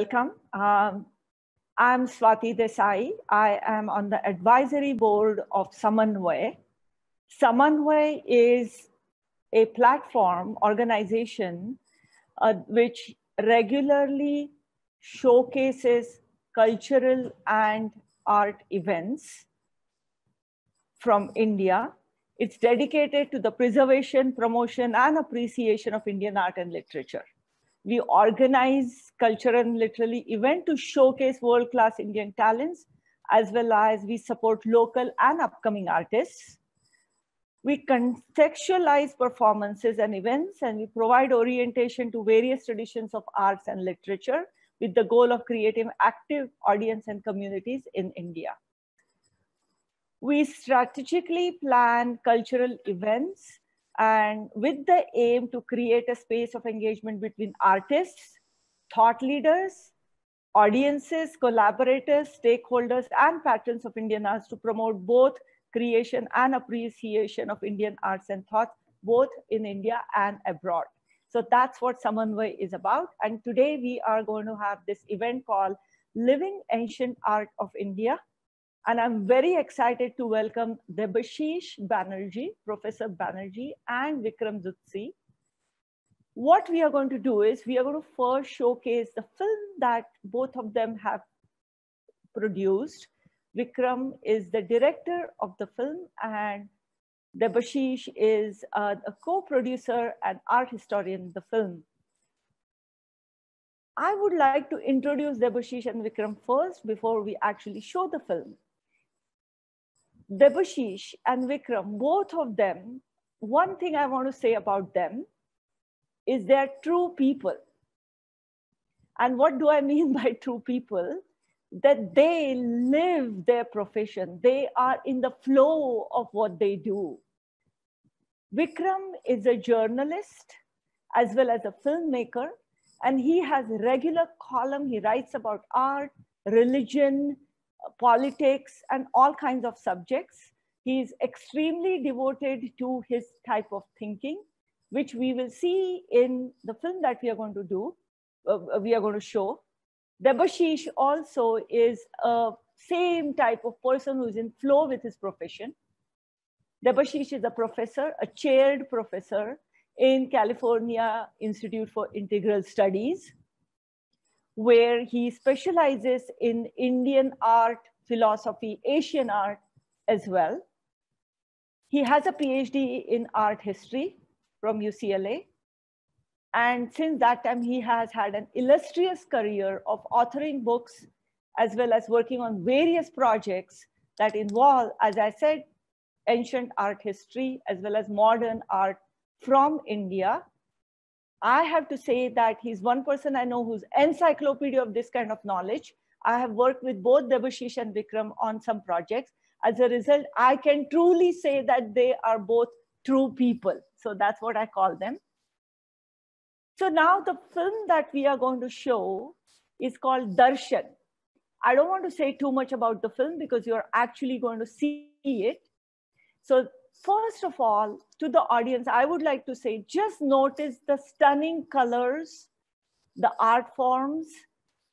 Welcome. I'm Swati Desai. I am on the advisory board of Samanvay. Samanvay is a platform organization which regularly showcases cultural and art events from India. It's dedicated to the preservation, promotion, and appreciation of Indian art and literature. We organize cultural and literary events to showcase world-class Indian talents, as well as we support local and upcoming artists. We contextualize performances and events, and we provide orientation to various traditions of arts and literature with the goal of creating active audience and communities in India. We strategically plan cultural events and with the aim to create a space of engagement between artists, thought leaders, audiences, collaborators, stakeholders, and patrons of Indian arts to promote both creation and appreciation of Indian arts and thought, both in India and abroad. So that's what Samanvay is about. And today we are going to have this event called Living Ancient Art of India. And I'm very excited to welcome Debashish Banerji, Professor Banerji, and Vikram Zutshi. What we are going to do is we are going to first showcase the film that both of them have produced. Vikram is the director of the film, and Debashish is a co-producer and art historian in the film. I would like to introduce Debashish and Vikram first before we actually show the film. Debashish and Vikram, both of them, one thing I want to say about them is they are true people. And what do I mean by true people? That they live their profession. They are in the flow of what they do. Vikram is a journalist as well as a filmmaker, and he has a regular column. He writes about art, religion, politics, and all kinds of subjects. He is extremely devoted to his type of thinking, which we will see in the film that we are going to do, show. Debashish also is a same type of person who's in flow with his profession. Debashish is a professor, a chaired professor in California Institute for Integral Studies, where he specializes in Indian art, philosophy, Asian art as well. He has a PhD in art history from UCLA. And since that time, he has had an illustrious career of authoring books as well as working on various projects that involve, as I said, ancient art history as well as modern art from India. I have to say that he's one person I know who's encyclopedia of this kind of knowledge. I have worked with both Debashish and Vikram on some projects. As a result, I can truly say that they are both true people. So that's what I call them. So now the film that we are going to show is called Darshan. I don't want to say too much about the film because you're actually going to see it. So first of all, to the audience, I would like to say, just notice the stunning colors, the art forms,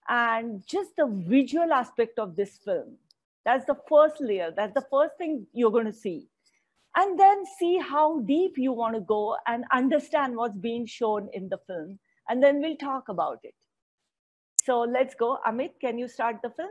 and just the visual aspect of this film. That's the first layer. That's the first thing you're going to see. And then see how deep you want to go and understand what's being shown in the film. And then we'll talk about it. So let's go. Amit, can you start the film?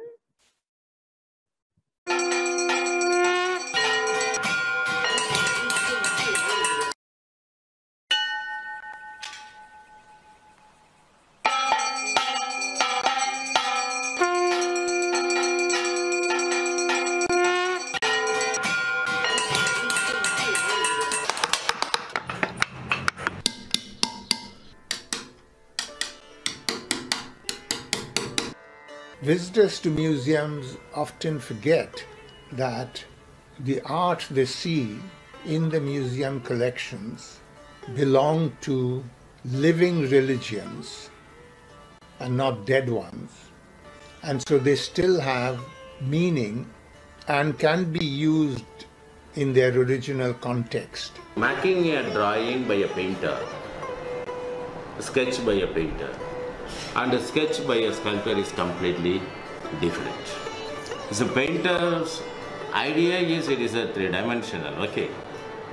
Visitors to museums often forget that the art they see in the museum collections belong to living religions and not dead ones. And so they still have meaning and can be used in their original context. Making a drawing by a painter, a sketch by a painter, and a sketch by a sculptor is completely different. The painter's idea is it is a three-dimensional, okay.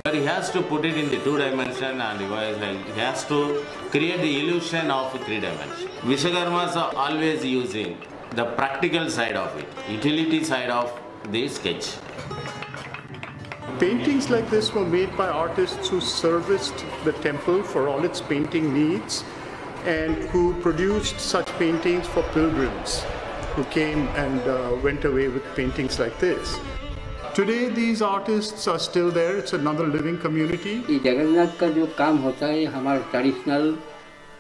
But he has to put it in the two-dimension and he has to create the illusion of three-dimension. Vishwakarmas are always using the practical side of it, utility side of the sketch. Paintings like this were made by artists who serviced the temple for all its painting needs and who produced such paintings for pilgrims who came and went away with paintings like this. Today these artists are still there, it's another living community. Jagannath ka jo kaam hota hai hamara traditional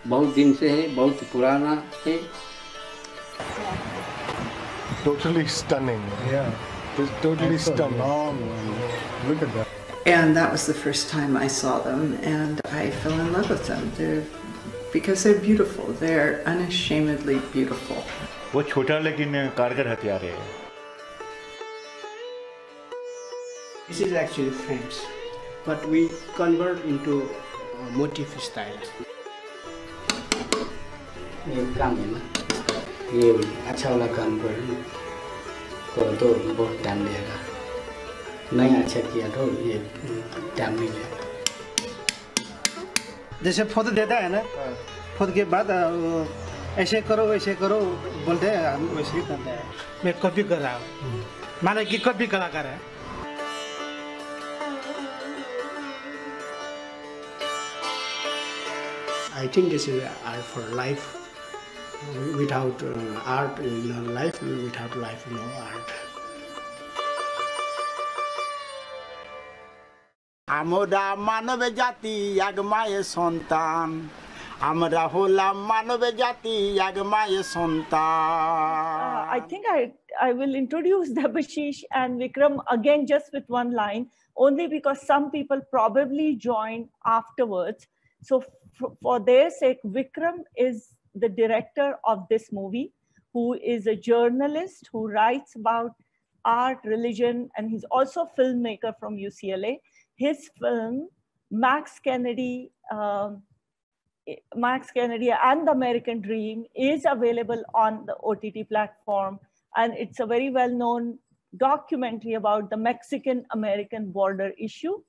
bahut din se hai, bahut purana hai. Totally stunning. Yeah. Totally stunning. Look at that. And that was the first time I saw them and I fell in love with them. Because they're beautiful. They're unashamedly beautiful. वो छोटा लेकिन कारगर हथियार है. This is actually frames, but we convert into motif style. ये काम है ना, ये अच्छा वाला काम करो तो बहुत टाइम लेगा. नहीं अच्छा किया तो ये टाइम नहीं लेगा. जैसे फोटो देता है ना, फोटो के बाद ऐसे करो बोलते हैं, हम वैसे ही करते हैं. मैं कॉपी कर रहा हूँ, माना कि कॉपी कलाकार है. I think this is art for life. Without art, you know, life. Without life, no art. আমরা মানব জাতি এক মায়ের সন্তান, আমরা হলাম মানব জাতি এক মায়ের সন্তান. I think I will introduce Debashish and Vikram again just with one line, only because some people probably joined afterwards. So for their sake, Vikram is the director of this movie, who is a journalist who writes about art, religion, and he's also a filmmaker from UCLA. His film, Max Kennedy and the American Dream, is available on the OTT platform. And it's a very well-known documentary about the Mexican-American border issue.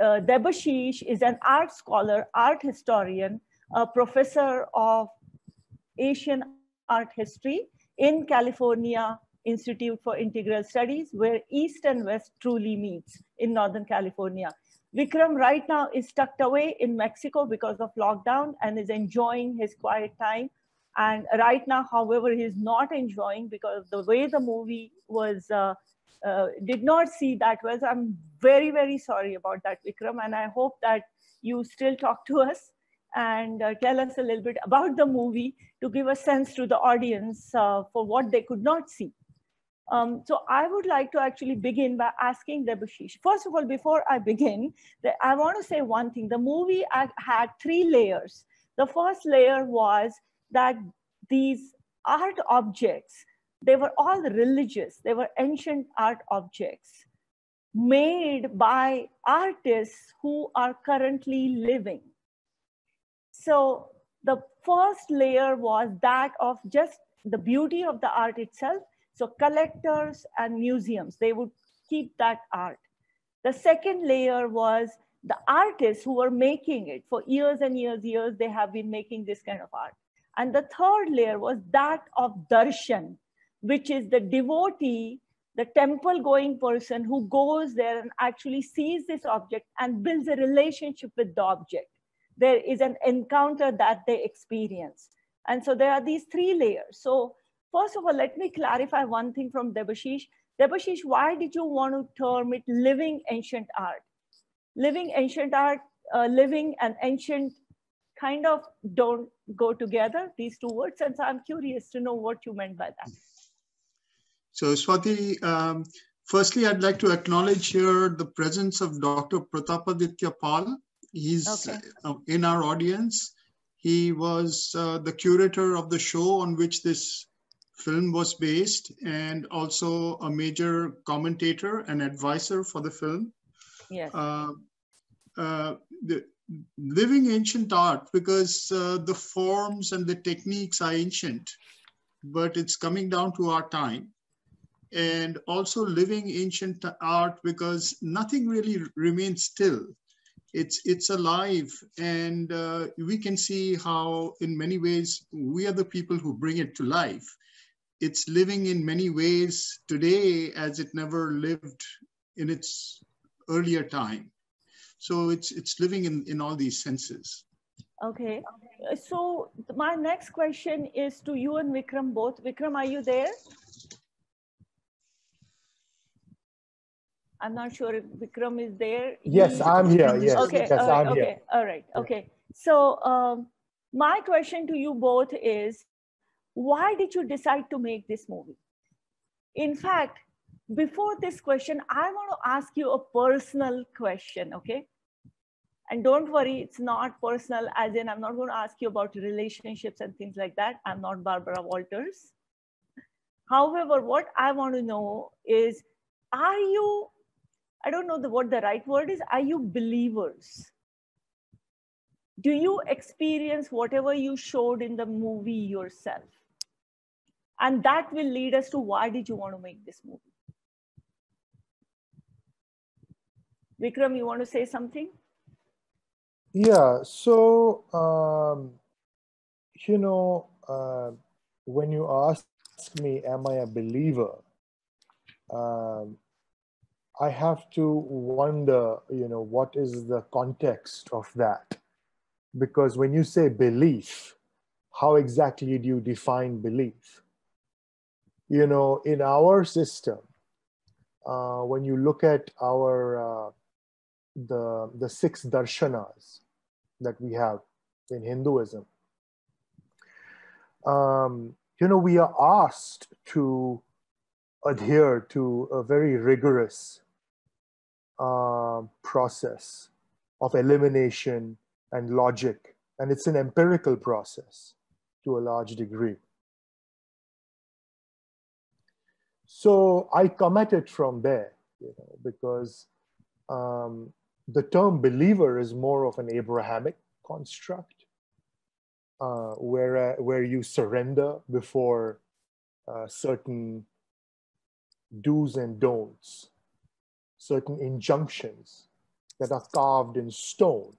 Debashish is an art scholar, art historian, a professor of Asian art history in California Institute for Integral Studies, where East and West truly meets in Northern California. Vikram right now is tucked away in Mexico because of lockdown and is enjoying his quiet time. And right now, however, he is not enjoying because of the way the movie was, did not see that well. So I'm very, very sorry about that, Vikram. And I hope that you still talk to us and tell us a little bit about the movie to give a sense to the audience for what they could not see. So I would like to actually begin by asking Debashish. First of all, before I begin, I want to say one thing. The movie had three layers. The first layer was that these art objects, they were all religious. They were ancient art objects made by artists who are currently living. So the first layer was that of just the beauty of the art itself. So collectors and museums, they would keep that art. The second layer was the artists who were making it. For years and years, they have been making this kind of art. And the third layer was that of Darshan, which is the devotee, the temple-going person who goes there and actually sees this object and builds a relationship with the object. There is an encounter that they experience. And so there are these three layers. So first of all, let me clarify one thing from Debashish. Debashish, why did you want to term it living ancient art? Living ancient art, living and ancient kind of don't go together, these two words. And so I'm curious to know what you meant by that. So Swati, firstly, I'd like to acknowledge here the presence of Dr. Pratapaditya Pal. He's okay. In our audience. He was the curator of the show on which this film was based and also a major commentator and advisor for the film. Yes. living ancient art, because the forms and the techniques are ancient, but it's coming down to our time. And also living ancient art, because nothing really remains still. It's alive, and we can see how in many ways we are the people who bring it to life. It's living in many ways today as it never lived in its earlier time. So it's living in all these senses. Okay. So my next question is to you and Vikram both. Vikram, are you there? I'm not sure if Vikram is there. Yes, I'm here. Yes, okay. Yes, I'm here. All right. Okay. So my question to you both is, why did you decide to make this movie? In fact, before this question, I want to ask you a personal question, okay? And don't worry, it's not personal, as in I'm not going to ask you about relationships and things like that. I'm not Barbara Walters. However, what I want to know is, are you, I don't know what the right word is, are you believers? Do you experience whatever you showed in the movie yourself? And that will lead us to why did you want to make this movie? Vikram, you want to say something? Yeah, so, you know, when you ask me, am I a believer? I have to wonder, you know, what is the context of that? Because when you say belief, how exactly do you define belief? You know, in our system, when you look at our the six darshanas that we have in Hinduism, you know, we are asked to adhere to a very rigorous process of elimination and logic, and it's an empirical process to a large degree. So I come at it from there, you know, because the term believer is more of an Abrahamic construct, where you surrender before certain do's and don'ts, certain injunctions that are carved in stone,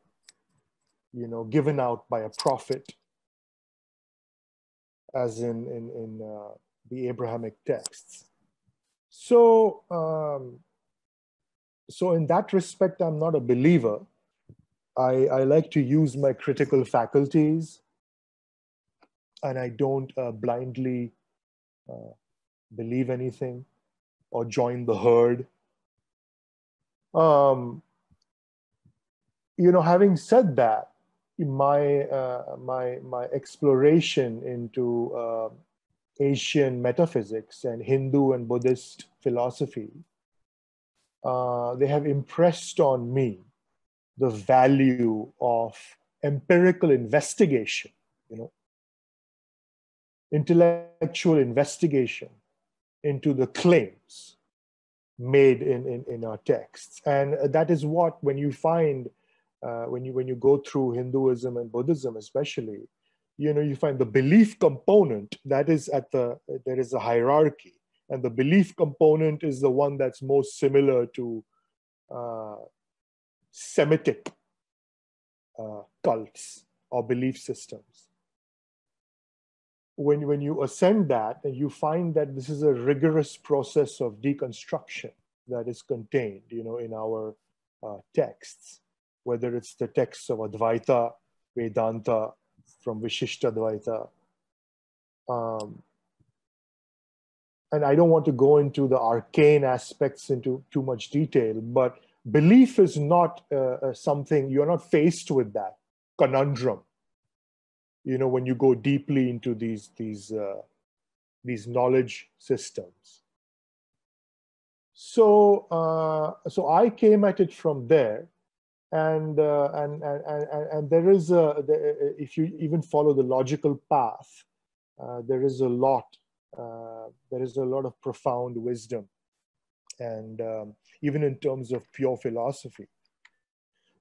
you know, given out by a prophet, as in the Abrahamic texts. So, so in that respect, I'm not a believer. I like to use my critical faculties, and I don't blindly believe anything or join the herd. You know, having said that, my my exploration into Asian metaphysics and Hindu and Buddhist philosophy, they have impressed on me the value of empirical investigation, you know, intellectual investigation into the claims made in our texts. And that is what, when you find, when you go through Hinduism and Buddhism especially, you know, you find the belief component that is at the, there is a hierarchy, and the belief component is the one that's most similar to Semitic cults or belief systems. When you ascend that, and you find that this is a rigorous process of deconstruction that is contained, you know, in our texts, whether it's the texts of Advaita Vedanta, from Vishishtadvaita. And I don't want to go into the arcane aspects into too much detail, but belief is not something, you're not faced with that conundrum, you know, when you go deeply into these knowledge systems. So, so I came at it from there. And there is a, if you even follow the logical path, there is a lot of profound wisdom, and even in terms of pure philosophy.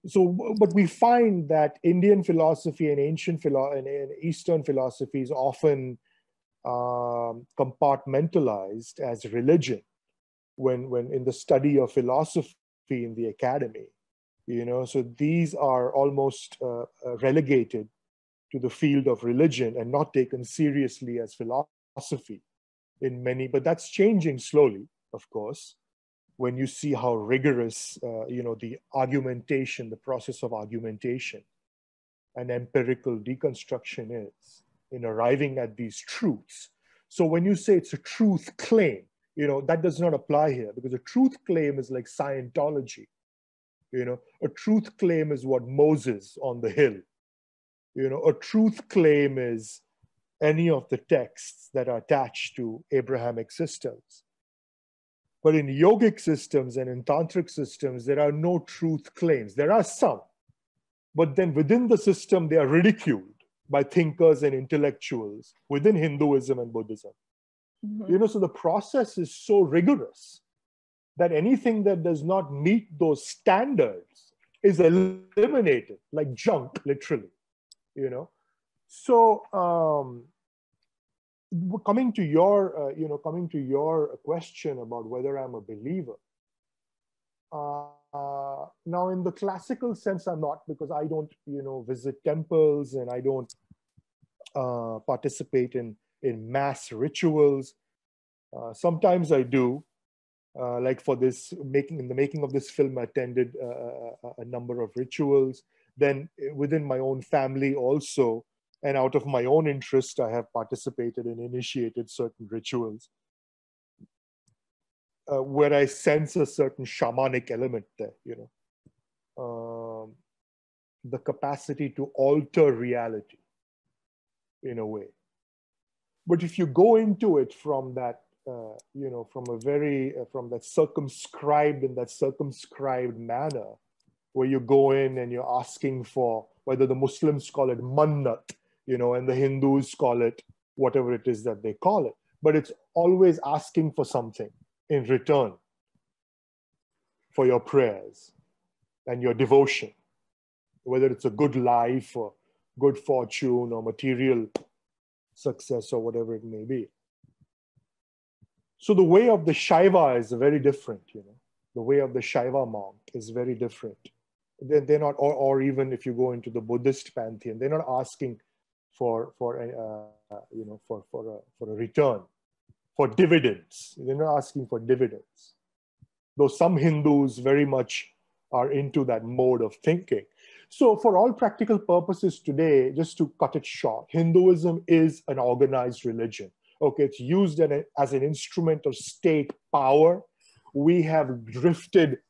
So, but we find that Indian philosophy and ancient and Eastern philosophy is often compartmentalized as religion when in the study of philosophy in the academy, you know. So these are almost relegated to the field of religion and not taken seriously as philosophy in many, but that's changing slowly, of course, when you see how rigorous, you know, the argumentation, the process of argumentation and empirical deconstruction is in arriving at these truths. So when you say it's a truth claim, you know, that does not apply here, because a truth claim is like Scientology. You know, a truth claim is what Moses on the hill. You know, a truth claim is any of the texts that are attached to Abrahamic systems. But in yogic systems and in tantric systems, there are no truth claims. There are some, but then within the system, they are ridiculed by thinkers and intellectuals within Hinduism and Buddhism. Mm-hmm. You know, so the process is so rigorous that anything that does not meet those standards is eliminated like junk, literally, you know. So, coming to your, you know, coming to your question about whether I'm a believer. Now, in the classical sense, I'm not, because I don't, you know, visit temples and I don't participate in mass rituals. Sometimes I do, like for this making of this film, I attended a number of rituals. Then within my own family also, and out of my own interest, I have participated and initiated certain rituals where I sense a certain shamanic element there, you know. The capacity to alter reality in a way. But if you go into it from that, you know, from a very, from that circumscribed, in that circumscribed manner, where you go in and you're asking for, whether the Muslims call it mannat, you know, and the Hindus call it whatever it is that they call it, but it's always asking for something in return for your prayers and your devotion, whether it's a good life or good fortune or material success or whatever it may be. So the way of the Shaiva is very different, you know. The way of the Shaiva monk is very different. They're not, or even if you go into the Buddhist pantheon, they're not asking for a return, for dividends. They're not asking for dividends. Though some Hindus very much are into that mode of thinking. So for all practical purposes today, just to cut it short, Hinduism is an organized religion. Okay, it's used as an instrument of state power. We have drifted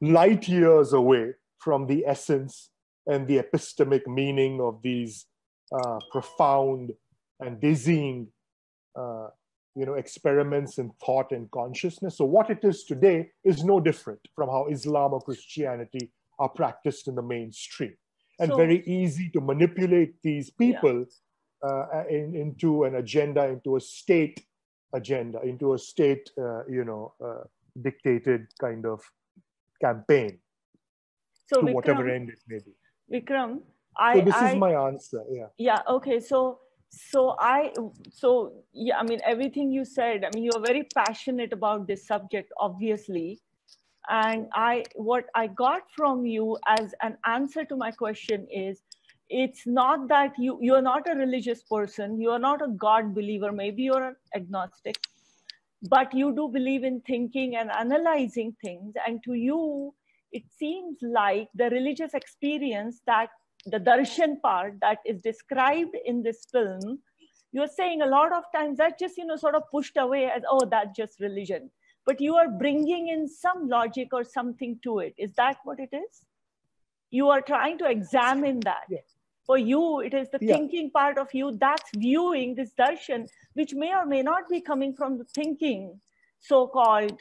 light years away from the essence and the epistemic meaning of these profound and dizzying, you know, experiments in thought and consciousness. So what it is today is no different from how Islam or Christianity are practiced in the mainstream, and so, very easy to manipulate these people, yeah, into an agenda, into a state agenda, into a state, you know, dictated kind of campaign. So to Vikram, whatever end it may be. Vikram, so this is my answer. Yeah. Yeah. Okay. So yeah. I mean, everything you said. I mean, you're very passionate about this subject, obviously. And what I got from you as an answer to my question is, it's not that you're not a religious person. You are not a God believer. Maybe you're an agnostic, but you do believe in thinking and analyzing things. And to you, it seems like the religious experience, that the darshan part that is described in this film, you're saying a lot of times that just, you know, sort of pushed away as, oh, that's just religion. But you are bringing in some logic or something to it. Is that what it is? You are trying to examine that. Yes. For you, it is the, yeah, thinking part of you that's viewing this darshan, which may or may not be coming from the thinking, so-called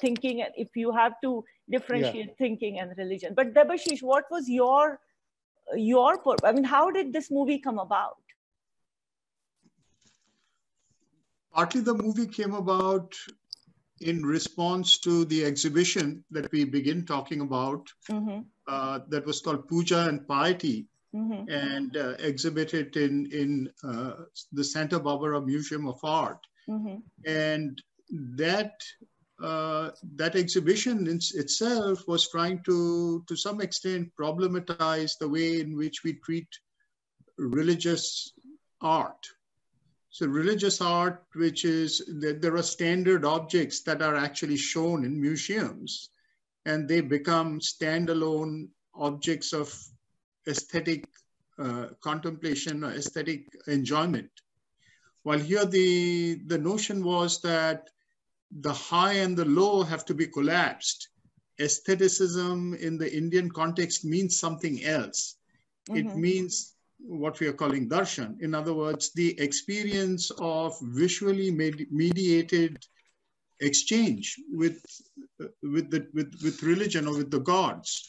thinking, if you have to differentiate, yeah, thinking and religion. But Debashish, what was your purpose? I mean, how did this movie come about? Partly the movie came about in response to the exhibition that we begin talking about, that was called Puja and Piety, and exhibited in the Santa Barbara Museum of Art. And that exhibition in itself was trying to some extent problematize the way in which we treat religious art. So religious art, which is that there are standard objects that are actually shown in museums, and they become standalone objects of aesthetic contemplation or aesthetic enjoyment. While here the notion was that the high and the low have to be collapsed. Aestheticism in the Indian context means something else. It means what we are calling darshan. In other words, the experience of visually mediated exchange with religion or with the gods.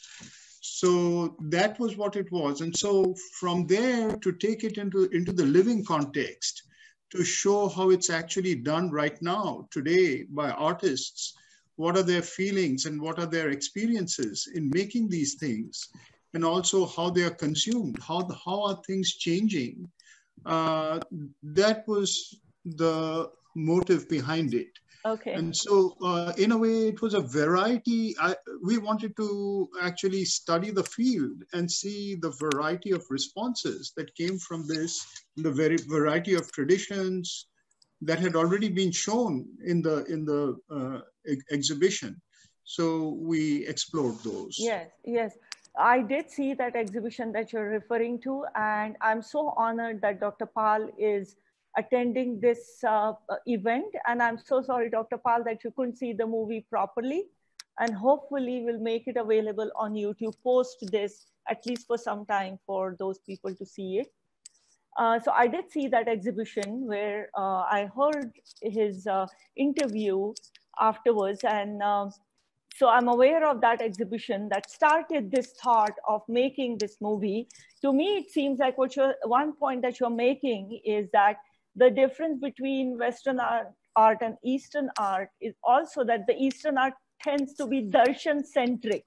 So that was what it was. And so from there, to take it into the living context, to show how it's actually done right now, today, by artists, what are their feelings and what are their experiences in making these things, and also how they are consumed, how are things changing. That was the motive behind it. Okay. And so in a way, it was a variety. We wanted to actually study the field and see the variety of responses that came from this, the variety of traditions that had already been shown in the exhibition. So we explored those. Yes, yes. I did see that exhibition that you're referring to, and I'm so honored that Dr. Pal is attending this event. And I'm so sorry, Dr. Pal, that you couldn't see the movie properly, and hopefully we'll make it available on YouTube, post this at least for some time for those people to see it. So I did see that exhibition where I heard his interview afterwards, and so I'm aware of that exhibition that started this thought of making this movie. To me, it seems like one point that you're making is that the difference between Western art and Eastern art is also that the Eastern art tends to be darshan-centric.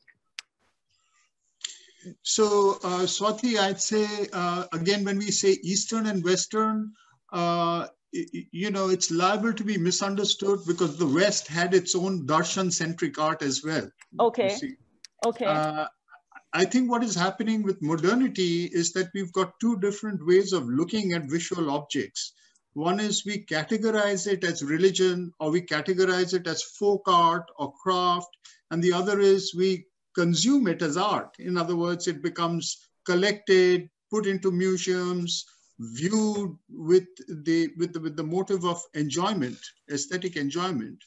So, Swati, I'd say, again, when we say Eastern and Western, you know, it's liable to be misunderstood because the West had its own darshan-centric art as well. Okay, okay. I think what is happening with modernity is that we've got two different ways of looking at visual objects. One is we categorize it as religion, or we categorize it as folk art or craft, and the other is we consume it as art. In other words, it becomes collected, put into museums, viewed with the motive of enjoyment, aesthetic enjoyment.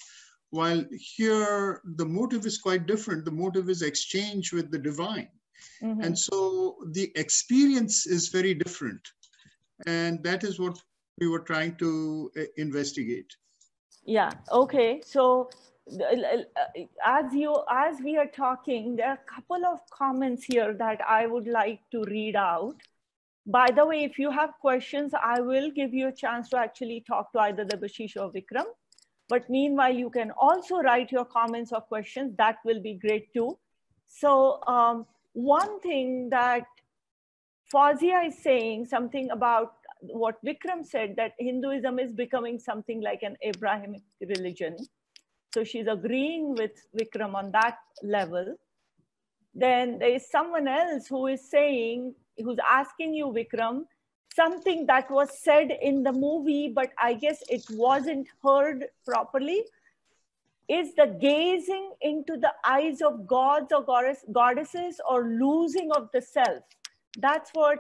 While here, the motive is quite different. The motive is exchange with the divine. And so the experience is very different. And that is what we were trying to investigate. Yeah, okay. So as we are talking, there are a couple of comments here that I would like to read out. By the way, if you have questions, I will give you a chance to actually talk to either Debashish or Vikram. But meanwhile, you can also write your comments or questions. That will be great too. So one thing that Fawzia is saying, something about what Vikram said, that Hinduism is becoming something like an Abrahamic religion. So she's agreeing with Vikram on that level. Then there is someone else who is saying, who's asking you, Vikram, something that was said in the movie, but I guess it wasn't heard properly, is the gazing into the eyes of gods or goddesses or losing of the self. That's what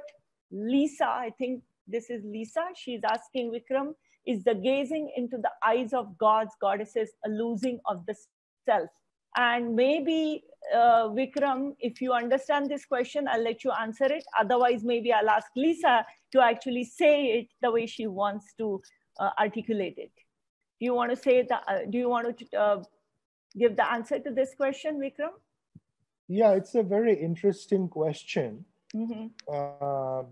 Lisa, I think this is Lisa, she's asking Vikram, is the gazing into the eyes of gods, goddesses, a losing of the self. And maybe, Vikram, if you understand this question, I'll let you answer it. Otherwise, maybe I'll ask Lisa to actually say it the way she wants to articulate it. Do you want to say that? Do you want to give the answer to this question, Vikram? Yeah, it's a very interesting question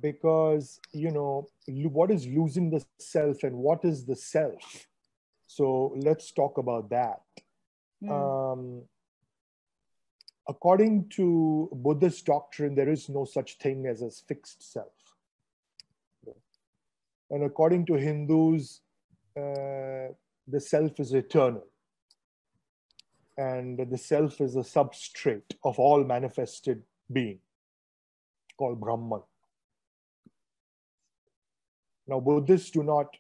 because, you know, what is losing the self and what is the self? So let's talk about that. According to Buddhist doctrine, there is no such thing as a fixed self. And according to Hindus, the self is eternal. And the self is a substrate of all manifested being, called Brahman. Now, Buddhists do not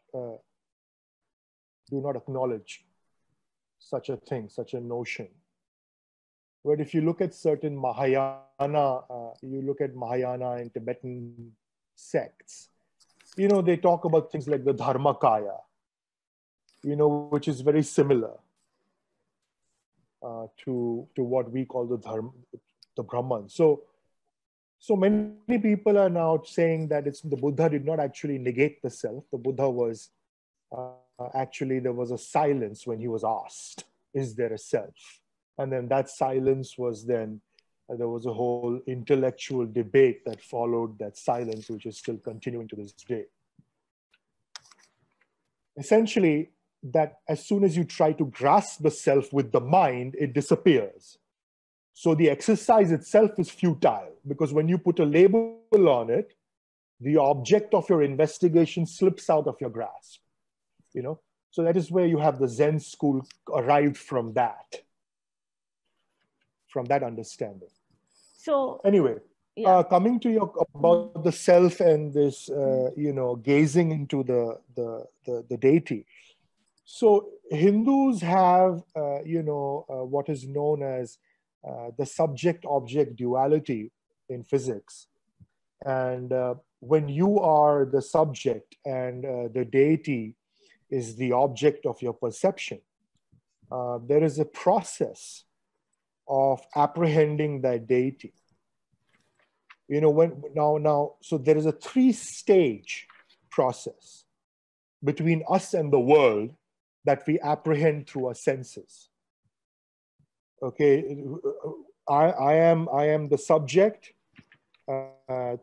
acknowledge such a thing, such a notion. But if you look at certain Mahayana, and Tibetan sects, you know, they talk about things like the Dharmakaya, you know, which is very similar to what we call the Dharma, the Brahman. So many people are now saying that the Buddha did not actually negate the self. The Buddha was, actually there was a silence when he was asked, is there a self? And then that silence was then, there was a whole intellectual debate that followed that silence, which is still continuing to this day. Essentially, that as soon as you try to grasp the self with the mind, it disappears. So the exercise itself is futile, because when you put a label on it, the object of your investigation slips out of your grasp, you know? So that is where you have the Zen school arrived from that understanding. So anyway, yeah. Coming to your, about the self and this, you know, gazing into the deity. So Hindus have, you know, what is known as the subject-object duality in physics. And when you are the subject and the deity is the object of your perception, there is a process of apprehending that deity. You know, when so there is a three-stage process between us and the world that we apprehend through our senses. Okay, I am the subject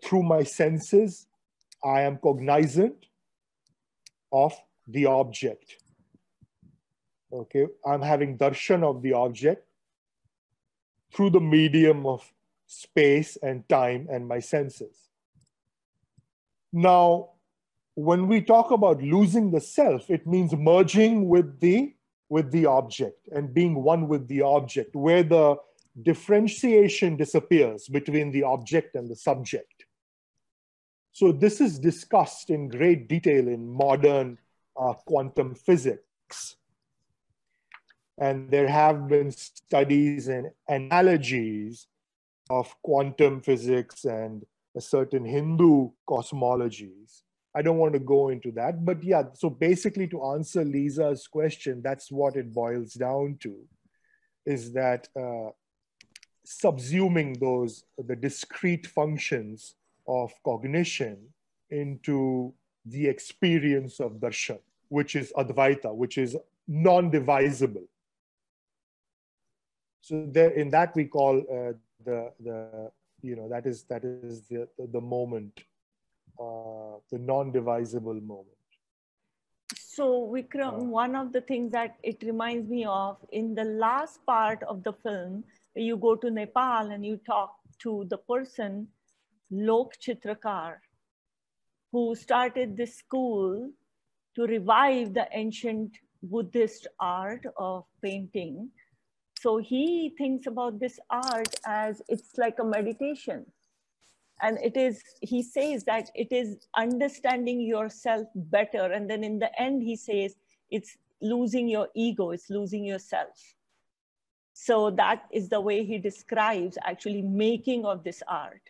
through my senses. I am cognizant of the object. Okay, I'm having darshan of the object through the medium of space and time and my senses. Now, when we talk about losing the self, it means merging with the object and being one with the object, where the differentiation disappears between the object and the subject. So this is discussed in great detail in modern quantum physics. And there have been studies and analogies of quantum physics and a certain Hindu cosmologies. I don't want to go into that, but yeah, so basically to answer Lisa's question, that's what it boils down to, is that subsuming the discrete functions of cognition into the experience of darshan, which is Advaita, which is non-divisible. So there, in that we call the moment. The non-divisible moment. So Vikram, one of the things that it reminds me of, in the last part of the film, you go to Nepal and you talk to the person, Lok Chitrakar, who started this school to revive the ancient Buddhist art of painting. So he thinks about this art as it's like a meditation. And it is, he says that it is understanding yourself better. And then in the end, he says, it's losing your ego, it's losing yourself. So that is the way he describes actually making of this art.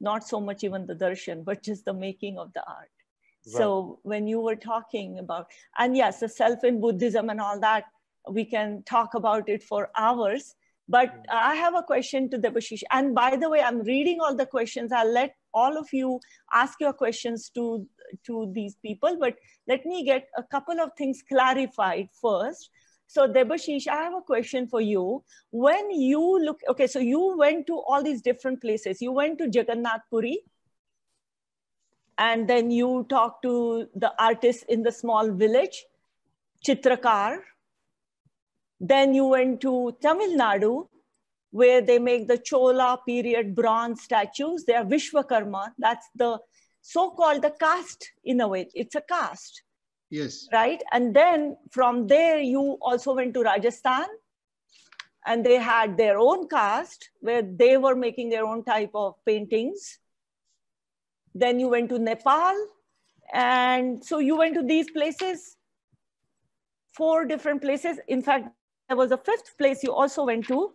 Not so much even the darshan, but just the making of the art. Right. So when you were talking about, and yes, the self in Buddhism and all that, we can talk about it for hours. But I have a question to Debashish. And by the way, I'm reading all the questions. I'll let all of you ask your questions to these people. But let me get a couple of things clarified first. So Debashish, I have a question for you. When you look, okay, so you went to all these different places. You went to Jagannath Puri. And then you talked to the artists in the small village, Chitrakar. Then you went to Tamil Nadu, where they make the Chola period bronze statues. They are Vishwakarma. That's the so-called the caste in a way. It's a caste. Yes. Right? And then from there, you also went to Rajasthan. And they had their own caste, where they were making their own type of paintings. Then you went to Nepal. And so you went to these places, 4 different places. In fact, there was a 5th place you also went to.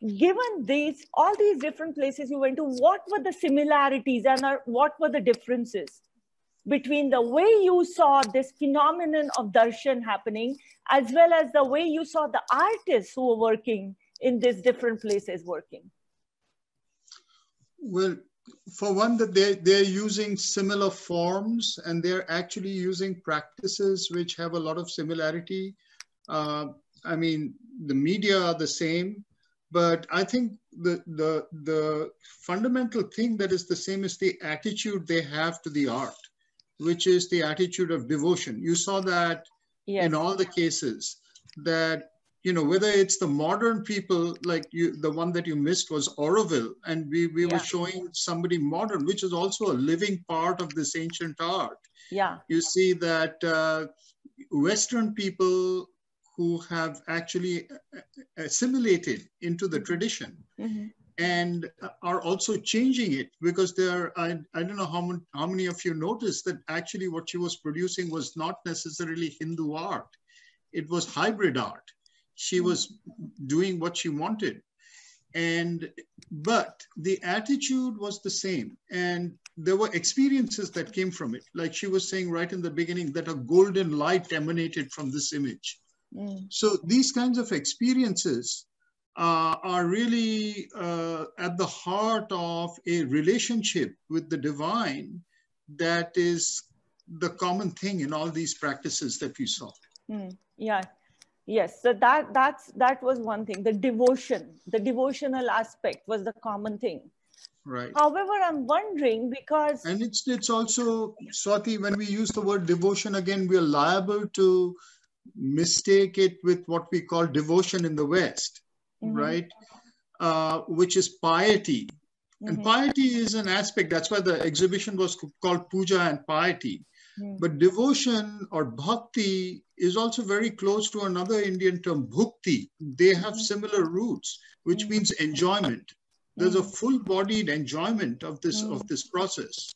Given these, all these different places you went to, what were the similarities and what were the differences between the way you saw this phenomenon of darshan happening, as well as the way you saw the artists who were working in these different places working? Well, for one, that they're using similar forms, and they're actually using practices which have a lot of similarity. I mean, the media are the same, but I think the fundamental thing that is the same is the attitude they have to the art, which is the attitude of devotion. You saw that in all the cases that, you know, whether it's the modern people, like you, the one that you missed was Auroville, and we were showing somebody modern, which is also a living part of this ancient art. Yeah. You see that Western people who have actually assimilated into the tradition and are also changing it, because there are, I don't know how many of you noticed that actually what she was producing was not necessarily Hindu art. It was hybrid art. She was doing what she wanted. And, but the attitude was the same. And there were experiences that came from it. Like she was saying right in the beginning that a golden light emanated from this image. So these kinds of experiences are really at the heart of a relationship with the divine that is the common thing in all these practices that you saw. Yeah, yes. So that was one thing. The devotion, the devotional aspect was the common thing. Right. However, I'm wondering because... And it's also, Swati, when we use the word devotion again, we are liable to mistake it with what we call devotion in the West, right? Which is piety. And piety is an aspect, that's why the exhibition was called Puja and Piety. But devotion or bhakti is also very close to another Indian term, bhukti. They have similar roots, which means enjoyment. There's a full-bodied enjoyment of this process.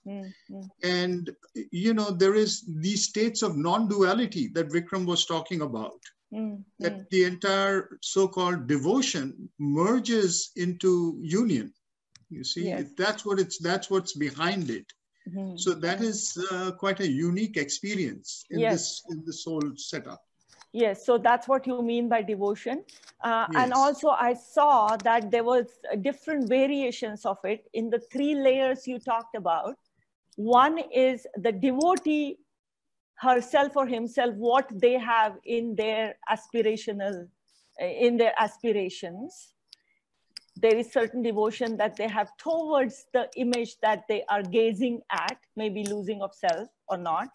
And, you know, there is these states of non-duality that Vikram was talking about. That the entire so-called devotion merges into union. You see, that's what it's, that's what's behind it. So that is quite a unique experience in this whole setup. Yes, so that's what you mean by devotion. And also I saw that there was different variations of it in the 3 layers you talked about. One is the devotee herself or himself, what they have in their aspirational, in their aspirations. There is certain devotion that they have towards the image that they are gazing at, maybe losing of self or not.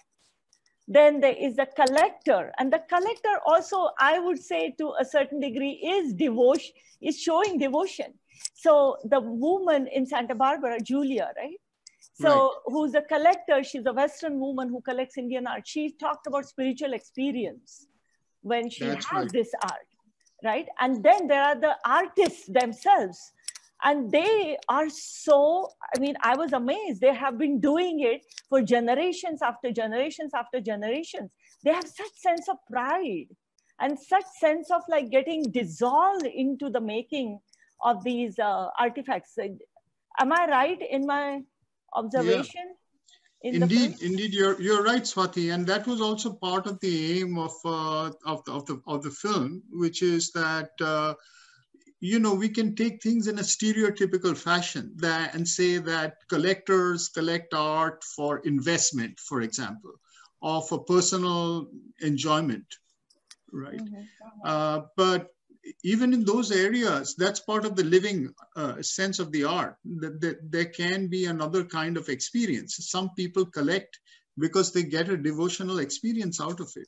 Then there is the collector, and the collector also, I would say to a certain degree, is devotion, is showing devotion. So the woman in Santa Barbara, Julia, right? So who's a collector, she's a Western woman who collects Indian art. She talked about spiritual experience when she has this art, right? And then there are the artists themselves, and they are so, I mean, I was amazed. They have been doing it for generations after generations after generations. They have such sense of pride and such sense of like getting dissolved into the making of these artifacts. Am I right in my observation? Yeah. Indeed, you're right, Swati. And that was also part of the aim of the film, which is that, you know, we can take things in a stereotypical fashion that, and say that collectors collect art for investment, for example, or for personal enjoyment, right? But even in those areas, that's part of the living sense of the art, that there can be another kind of experience. Some people collect because they get a devotional experience out of it.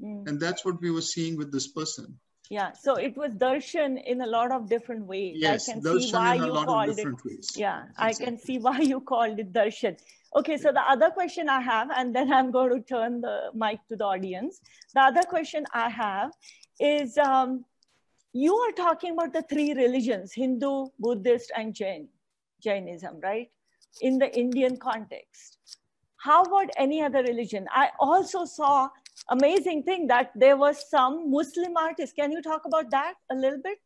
And that's what we were seeing with this person. Yeah, so it was darshan in a lot of different ways. Yes, I can darshan see why in a lot of different ways. Yeah, exactly. I can see why you called it darshan. Okay, so the other question I have, and then I'm going to turn the mic to the audience. The other question I have is, you are talking about the three religions, Hindu, Buddhist, and Jainism, right? In the Indian context. How about any other religion? I also saw amazing thing that there was some Muslim artists. Can you talk about that a little bit?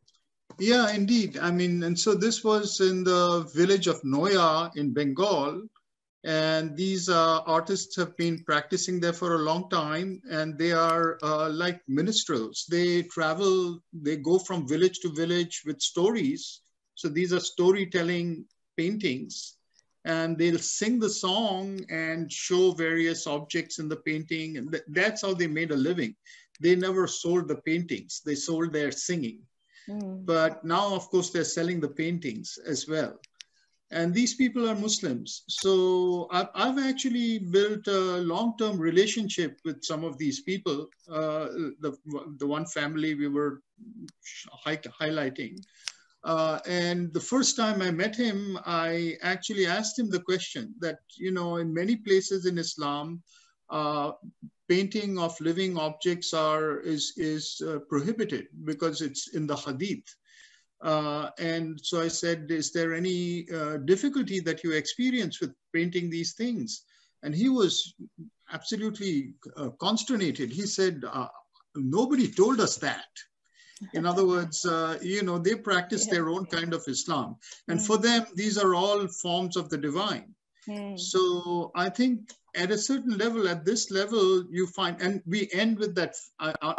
Yeah, indeed. I mean, and so this was in the village of Noya in Bengal. And these artists have been practicing there for a long time. And they are like minstrels. They travel, they go from village to village with stories. So these are storytelling paintings. And they'll sing the song and show various objects in the painting. And that's how they made a living. They never sold the paintings. They sold their singing. But now, of course, they're selling the paintings as well. And these people are Muslims. So I've actually built a long-term relationship with some of these people. The one family we were highlighting. And the first time I met him, I actually asked him the question that, you know, in many places in Islam, painting of living objects is prohibited because it's in the hadith. And so I said, is there any difficulty that you experience with painting these things? And he was absolutely consternated. He said, nobody told us that. In other words, you know, they practice their own kind of Islam. And for them, these are all forms of the divine. So I think at a certain level, at this level, you find, and we end with that,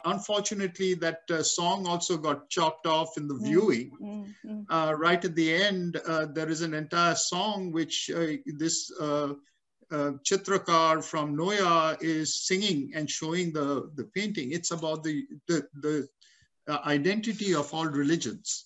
unfortunately, that song also got chopped off in the viewing. Right at the end, there is an entire song which this Chitrakar from Noya is singing and showing the painting. It's about the identity of all religions.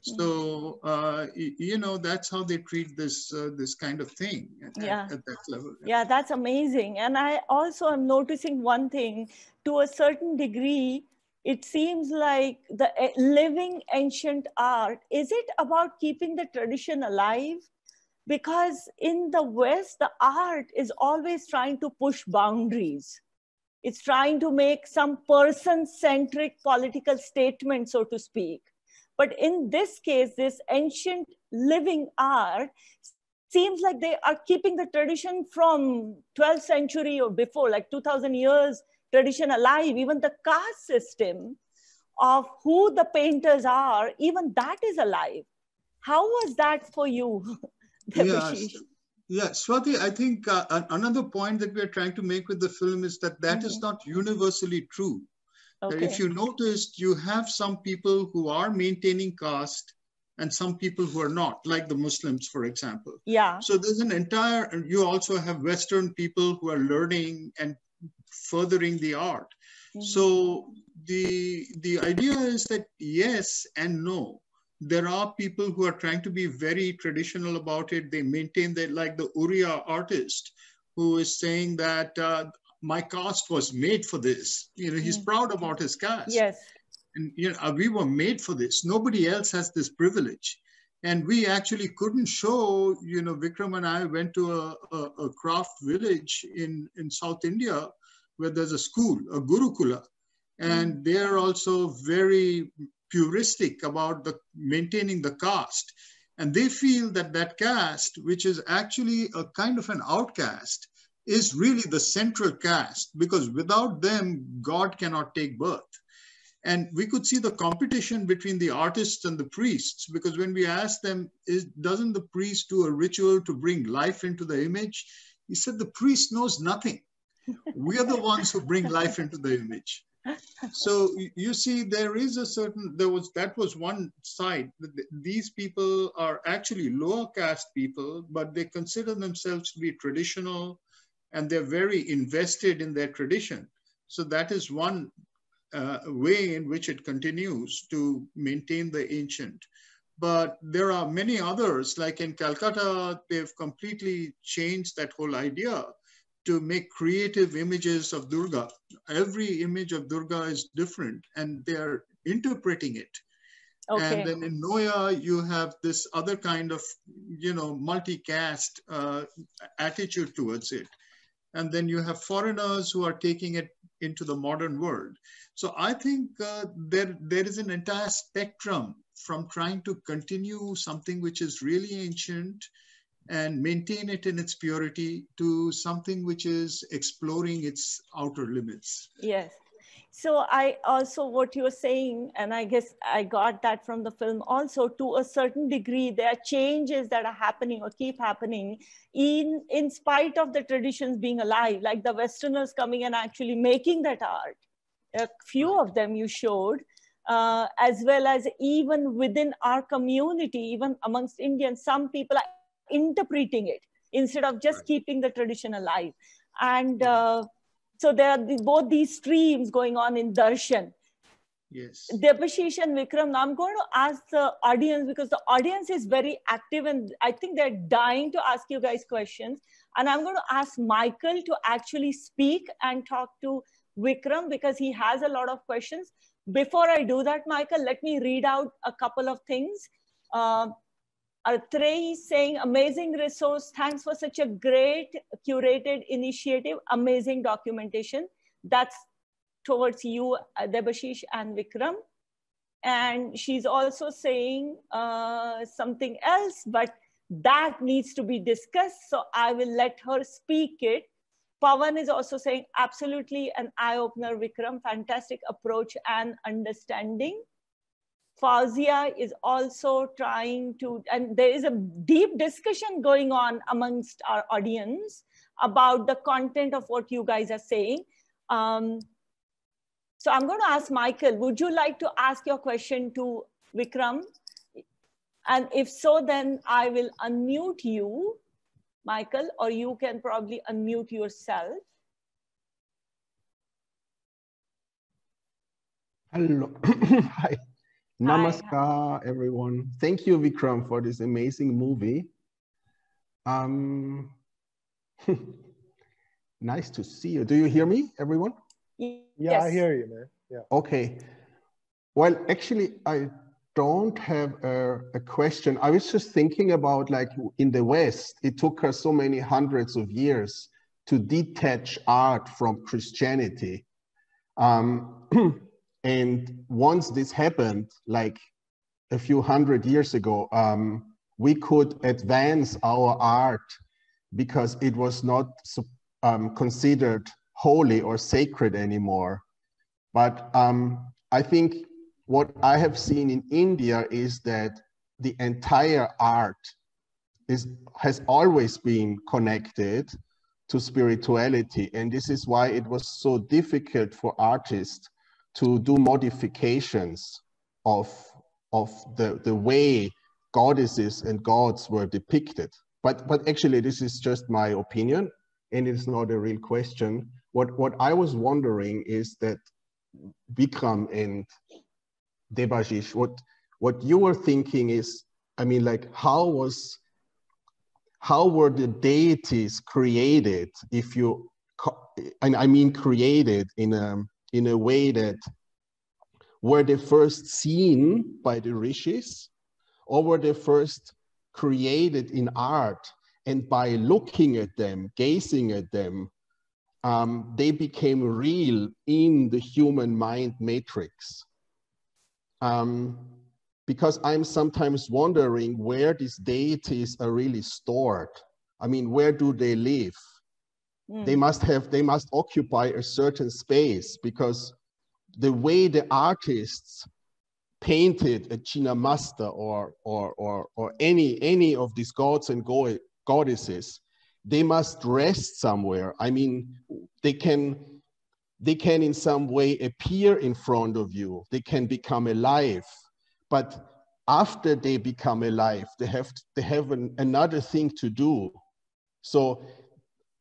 So you know, that's how they treat this this kind of thing at that level. Yeah, that's amazing. And I also am noticing one thing, to a certain degree it seems like the living ancient art, is it about keeping the tradition alive? Because in the West, the art is always trying to push boundaries. It's trying to make some person-centric political statement, so to speak. But in this case, this ancient living art seems like they are keeping the tradition from 12th century or before, like 2000 years tradition alive. Even the caste system of who the painters are, even that is alive. How was that for you? Debashish? Yeah, Swati, I think another point that we're trying to make with the film is that is not universally true. Okay. If you noticed, you have some people who are maintaining caste and some people who are not, like the Muslims, for example. Yeah. So there's an entire, you also have Western people who are learning and furthering the art. So the idea is that yes and no. There are people who are trying to be very traditional about it. They maintain that, like the Uriya artist who is saying that my caste was made for this. You know, he's proud about his caste. Yes. And, you know, we were made for this. Nobody else has this privilege. And we actually couldn't show, you know, Vikram and I went to a craft village in South India where there's a school, a Gurukula. And they're also very puristic about the maintaining the caste, and they feel that that caste, which is actually a kind of an outcast, is really the central caste, because without them God cannot take birth. And we could see the competition between the artists and the priests, because when we asked them, doesn't the priest do a ritual to bring life into the image? He said the priest knows nothing. We are the ones who bring life into the image. So you see, that was one side. These people are actually lower caste people, but they consider themselves to be traditional and they're very invested in their tradition. So that is one way in which it continues to maintain the ancient. But there are many others, like in Calcutta, they've completely changed that whole idea. to make creative images of Durga. Every image of Durga is different and they are interpreting it. Okay. And then in Noya, you have this other kind of, multi-caste attitude towards it. And then you have foreigners who are taking it into the modern world. So I think there is an entire spectrum from trying to continue something which is really ancient and maintain it in its purity to something which is exploring its outer limits. Yes. So I also, what you were saying, and I guess I got that from the film also, to a certain degree, there are changes that are happening or keep happening in spite of the traditions being alive, like the Westerners coming and actually making that art. A few of them you showed, as well as even within our community, even amongst Indians, some people are interpreting it instead of just keeping the tradition alive. And... so there are both these streams going on in Darshan. Yes. Debashish and Vikram, now I'm going to ask the audience, because the audience is very active and I think they're dying to ask you guys questions. And I'm going to ask Michael to actually speak and talk to Vikram because he has a lot of questions. Before I do that, Michael, let me read out a couple of things. Artrey is saying, amazing resource. Thanks for such a great curated initiative. Amazing documentation. That's towards you, Debashish and Vikram. And she's also saying something else, but that needs to be discussed. So I will let her speak it. Pawan is also saying, absolutely an eye-opener, Vikram. Fantastic approach and understanding. Fawzia is also trying to, and there is a deep discussion going on amongst our audience about the content of what you guys are saying. So I'm going to ask Michael, would you like to ask your question to Vikram? And if so, then I will unmute you, Michael, or you can probably unmute yourself. Hello. Hi. Namaskar, everyone. Thank you, Vikram, for this amazing movie. Nice to see you. Do you hear me, everyone? Yeah, yes. I hear you, man. Yeah. Okay. Well, actually, I don't have a question. I was just thinking about, like, in the West, it took us so many hundreds of years to detach art from Christianity. And once this happened, like a few hundred years ago, we could advance our art because it was not considered holy or sacred anymore. But I think what I have seen in India is that the entire art has always been connected to spirituality. And this is why it was so difficult for artists to do modifications of the way goddesses and gods were depicted. But actually, this is just my opinion, and it's not a real question. What I was wondering is that, Vikram and Debashish, what you were thinking is, I mean, like, how were the deities created, if you, and I mean created in a way that were they first seen by the rishis, or were they first created in art, and by looking at them, gazing at them, they became real in the human mind matrix? Because I'm sometimes wondering where these deities are really stored. I mean, where do they live? Mm. They must occupy a certain space, because the way the artists painted a Chinnamasta or any of these gods and goddesses, they must rest somewhere. I mean, they can in some way appear in front of you. They can become alive, but after they become alive, they have another thing to do.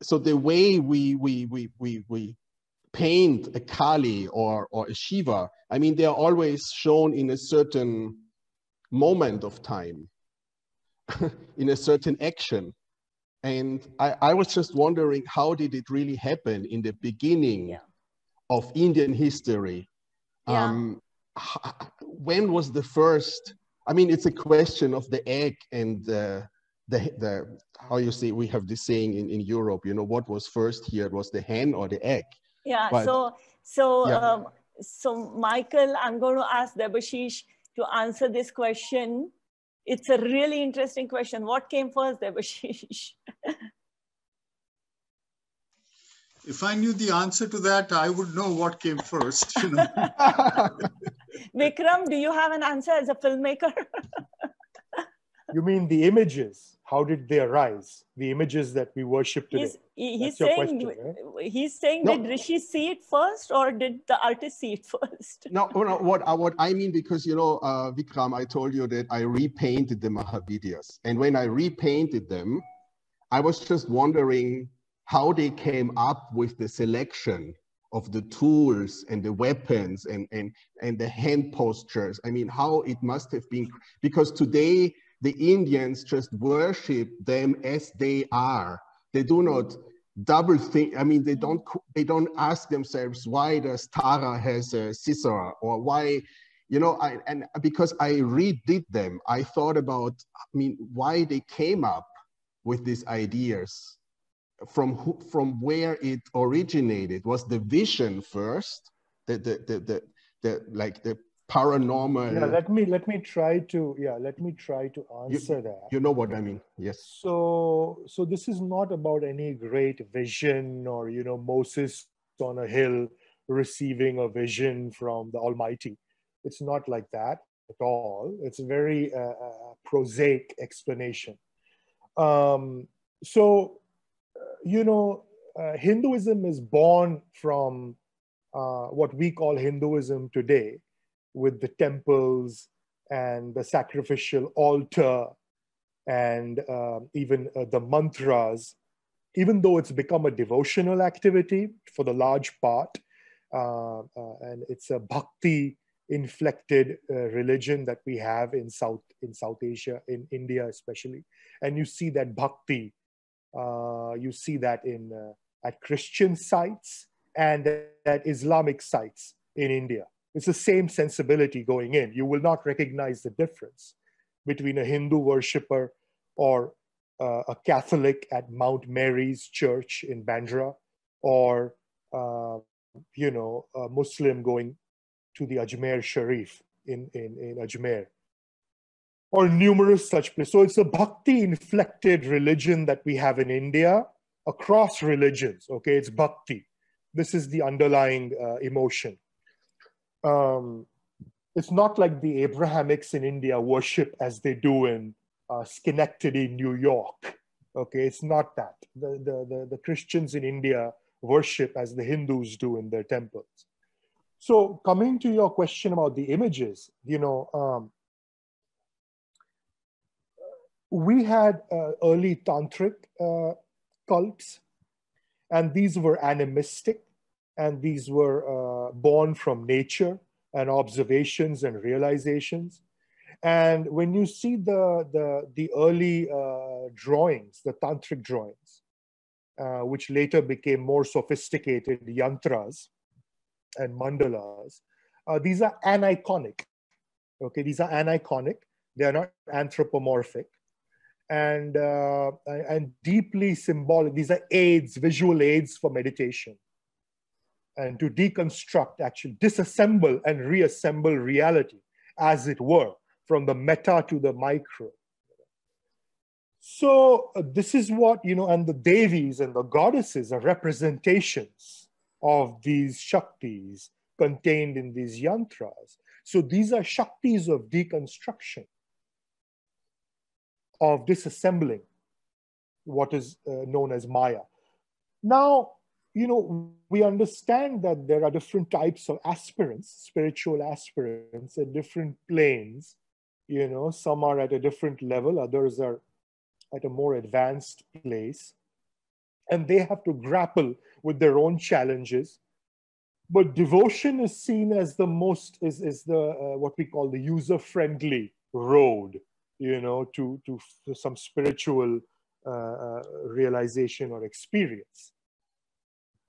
So the way we paint a Kali or a Shiva, I mean, they are always shown in a certain moment of time, in a certain action. And I was just wondering, how did it really happen in the beginning of Indian history? When was the first, I mean, it's a question of the egg and the how you say, we have this saying in Europe, you know, what was first here? Was the hen or the egg? Yeah, but, so Michael, I'm going to ask Debashish to answer this question. It's a really interesting question. What came first, Debashish? If I knew the answer to that, I would know what came first. You know? Vikram, do you have an answer as a filmmaker? You mean the images? How did they arise? The images that we worship today. He's saying, question, right? He's saying, did Rishi see it first, or did the artist see it first? No. What I mean, because, you know, Vikram, I told you that I repainted the Mahavidyas. And when I repainted them, I was just wondering how they came up with the selection of the tools and the weapons and the hand postures. I mean, how it must have been, because today the Indians just worship them as they are. They do not double think. I mean, they don't ask themselves, why does Tara has a scissor, or why, you know, and because I redid them, I thought about, I mean, why they came up with these ideas, from where it originated. Was the vision first, the paranormal? Yeah, let me try to answer that. You know what I mean? Yes. So this is not about any great vision, or, you know, Moses on a hill receiving a vision from the Almighty. It's not like that at all. It's a very prosaic explanation. You know, Hinduism is born from what we call Hinduism today, with the temples and the sacrificial altar and even the mantras, even though it's become a devotional activity for the large part. And it's a bhakti-inflected religion that we have in South Asia, in India especially. And you see that bhakti. You see that in at Christian sites and at Islamic sites in India. It's the same sensibility going in. You will not recognize the difference between a Hindu worshipper or a Catholic at Mount Mary's church in Bandra, or you know, a Muslim going to the Ajmer Sharif in Ajmer, or numerous such places. So it's a bhakti-inflected religion that we have in India across religions, okay? It's bhakti. This is the underlying emotion. It's not like the Abrahamics in India worship as they do in Schenectady, New York, okay? It's not that. The Christians in India worship as the Hindus do in their temples. So coming to your question about the images, you know, we had early tantric cults, and these were animistic, and these were born from nature and observations and realizations. And when you see the early drawings, the tantric drawings, which later became more sophisticated yantras and mandalas, these are aniconic. Okay, these are aniconic. They are not anthropomorphic. And deeply symbolic. These are aids, visual aids for meditation, and to deconstruct, actually disassemble and reassemble reality, as it were, from the meta to the micro. So this is what, you know, and the devis and the goddesses are representations of these shaktis contained in these yantras. So these are shaktis of deconstruction, of disassembling what is known as Maya. Now, you know, we understand that there are different types of aspirants, spiritual aspirants at different planes. You know, some are at a different level, others are at a more advanced place. And they have to grapple with their own challenges. But devotion is seen as the most, is what we call the user-friendly road, you know, to some spiritual realization or experience.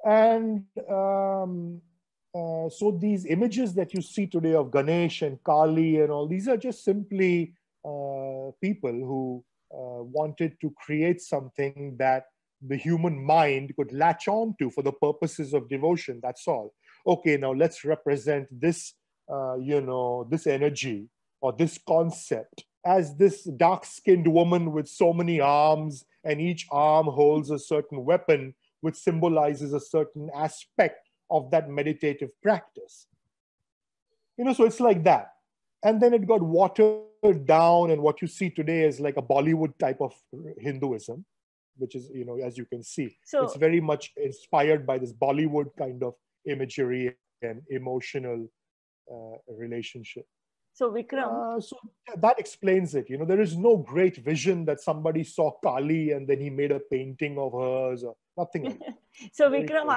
And so these images that you see today of Ganesh and Kali and all, these are just simply people who wanted to create something that the human mind could latch on to for the purposes of devotion, that's all. Okay, now let's represent this, you know, this energy or this concept as this dark-skinned woman with so many arms, and each arm holds a certain weapon which symbolizes a certain aspect of that meditative practice. You know, so it's like that. And then it got watered down, and what you see today is like a Bollywood type of Hinduism, which is, you know, as you can see, so it's very much inspired by this Bollywood kind of imagery and emotional relationship. So Vikram, so that explains it. You know, there is no great vision that somebody saw Kali and then he made a painting of hers or nothing like that. So very Vikram,